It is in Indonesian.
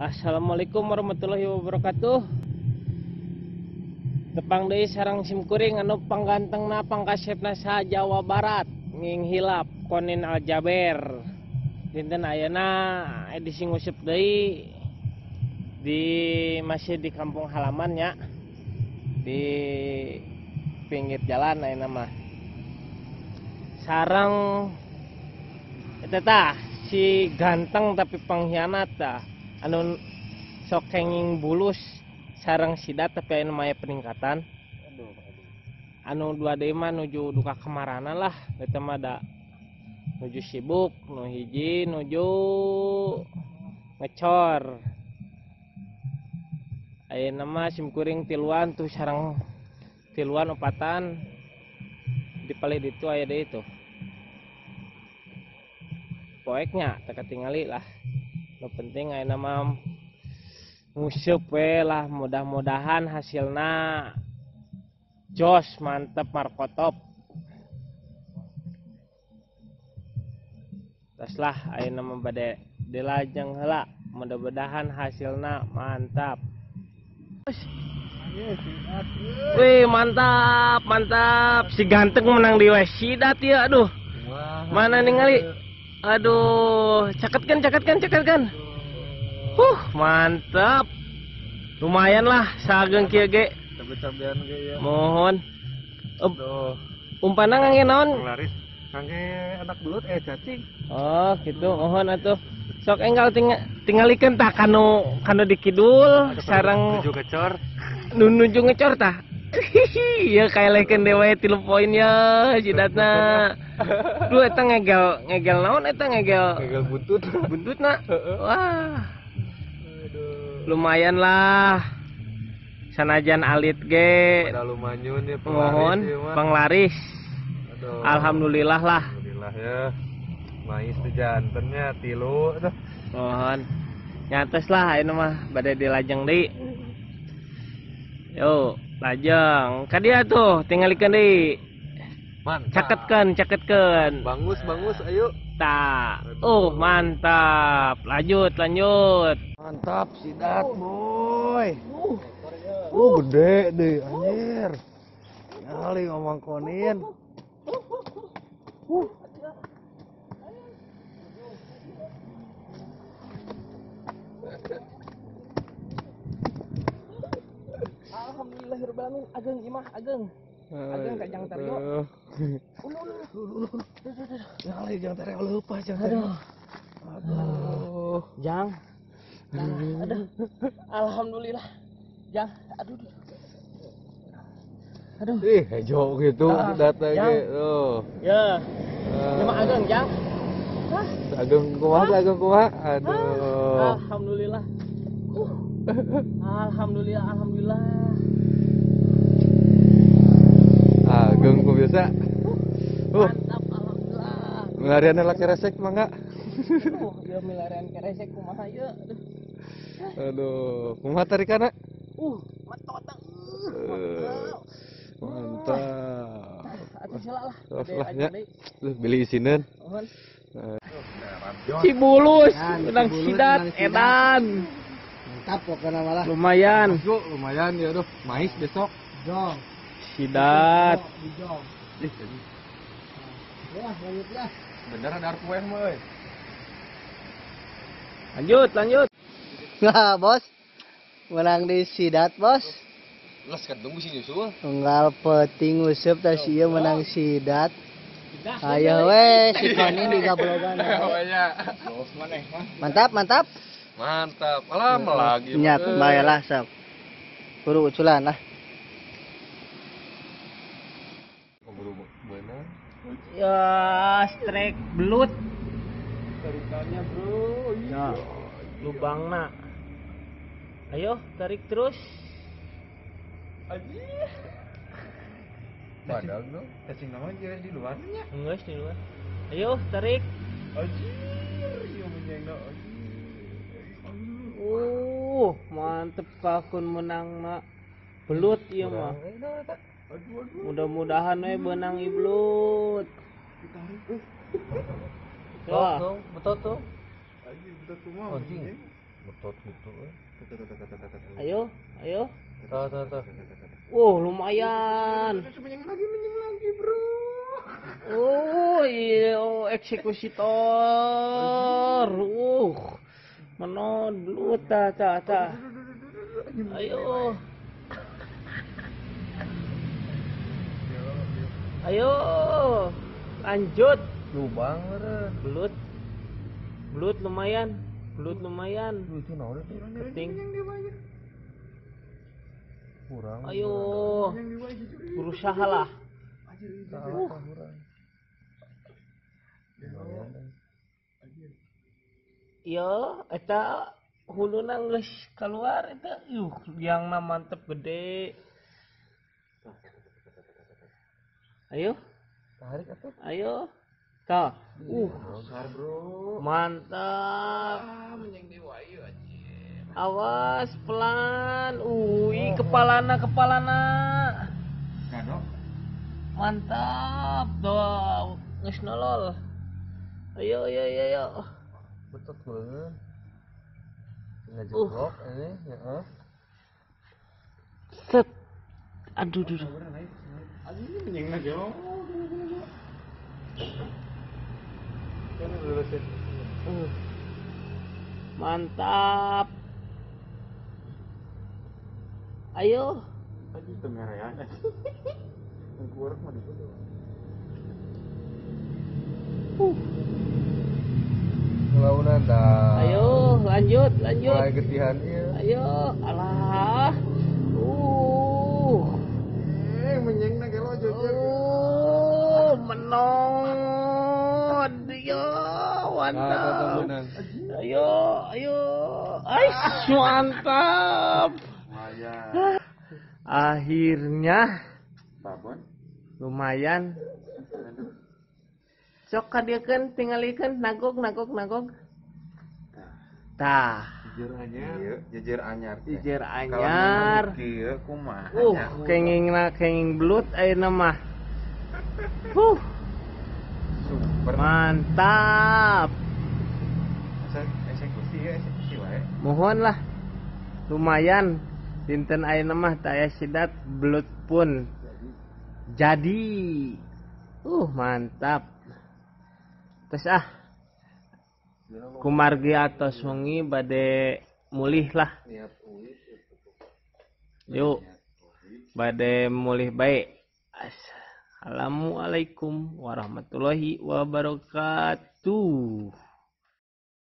Assalamualaikum warahmatullahi wabarakatuh. Tepang deui sareng simkuring anu panggantengna pangkasepna sa Jawa Barat nginghilap konin aljaber. Dinten ayeuna edisi nguseup deui di masih di kampung halaman nya. Di pinggir jalan ayeuna mah. Sareng eta tah si ganteng tapi pengkhianat tah. Anu sok kenging bulus sarang sidat tapi anu maya peningkatan. Anu dua deui mah nuju duka kemarana lah, eta mah da nuju sibuk, nu hiji nuju ngecor. Ayeuna mah simkuring tiluan tuh sarang tiluan opatan di palih ditu aya deui tuh. Poeknya terketingali lah. Lo penting ayeuna mah nguseup we lah, mudah-mudahan hasilna jos, mantep, markotop. Terus lah ayeuna mah bade dilajeng heula, mudah-mudahan hasilna mantap. Wih, mantap, mantap. Si ganteng menang di sidat ya, aduh. Mana ningali? Aduh, caket kan. Mantap. Lumayan lah, sageung kieu ge. Cabe-cabean ge ya. Mohon. Aduh. Umpana ngangge naon? Laris. Ngangge anak belut cacing. Oh, gitu. Mohon atuh. Sok enggal tingalikeun tah kanu di kidul sareng nuju ngecor. Nuju ngecor tah. Ya kaelehkeun dewe 3 poin ya sidatna. Duh eta ngegel naon eta ngegel buntutna. Wah. Lumayan lah. Sanajan alit ge. Padahal lumanyun ya penglaris. Alhamdulillah lah. Alhamdulillah ya. Mais teh jantennya 3. Aduh. Mohon. Nyates lah ayeuna mah bade dilajeng deui. Yo. Lajang, kadia tuh, tinggalikan deh. Caketkan. Bangus, ayo. Tak. Mantap. Lanjut. Mantap, sidat, boy. Gede deh, anjir. Nyali ngomong konin. Alhamdulillahirobbilalamin, ageng kajang tario. Alhamdulillah, jang, aduh. Ih, hijau gitu datang gitu. Ya, cuma ageng jang. Ageng kuat, aduh. Alhamdulillah. Alhamdulillah. Ageng ku biasa. Mantap, alhamdulillah. Milarian lah keresek mah enggak? Dia milarian keresek kumaha ieu? Aduh, kumaha tarikana? Matotang. Mantap. Atuh salah lah. Beli isinan. Si bulus, menang sidat edan. Mantap pokoknya malah. Lumayan ya aduh, mais besok. Jong. Sidat. Lanjutlah. Bener ada arpuan, boy. Lanjut. Nah, bos. Menang di sidat, bos. Geus kadung geus nyusul. Tunggal peuting useup teh si ieu menang sidat. Ayo we, si Koni digablogan. Bos maneh. Mantap. Lama lagi. Nyat bayalah sob. Buru uculan lah. Ya, strike belut. Tarikannya, bro. Ya, lubangna. Ayo, tarik terus. Aji. Padahal dong, kasih nama aja di luarnya. Enggak, di luar. Ayo, tarik. Aji. Yo menyenggak. Mantep kakun menang nak belut iya mah. Mudah-mudahan we benang iblut. Betot dong. Betot mah. Betot gitu. Ayo, ayo. Tuh. Wow, lumayan. Menyeng lagi, bro. Oh, iya, eksekusitor. Menon belut, ta. Ayo. Ayo, lanjut. Lubang meren. Belut lumayan. Itu naon itu? Penting. Kurang. Ayo. Berusahalah. Yo, eta huluna geus keluar eta. Yuh, yang na mantep gede. Ayo. Tarik atuh. Ayo. Ka. Besar, bro. Mantap. Menyang dewa ieu anjir. Awas pelan. Ui, kepalana. Kadok. Mantap. Doh, geus nolol. Ayo. Betot banget. Enggak jeblok ini, heeh. Set. Aduh. Anjir ini menyang na jauh. Mantap. Ayo. Aduh, temerean. Ngurek mah di situ. Ayo, lanjut. Mulai getihannya. Ayo, alah. Menyengna ke lo jojeng. Menod. Yo, mantap. Ayo. Aish, mantap. Akhirnya lumayan. Sok kadiekeun tingalikeun nagog. Tah, jejer anyar. Kieu kumaha? Kenging belut ayeuna mah. Super mantap. Eksekusi wae. Mohon lah. Lumayan dinten ayeuna mah teh aya sidat belut pun. Jadi. Mantap. Terus kumargi atau sungi bade mulih lah. Yuk, bade mulih baik. Assalamualaikum warahmatullahi wabarakatuh.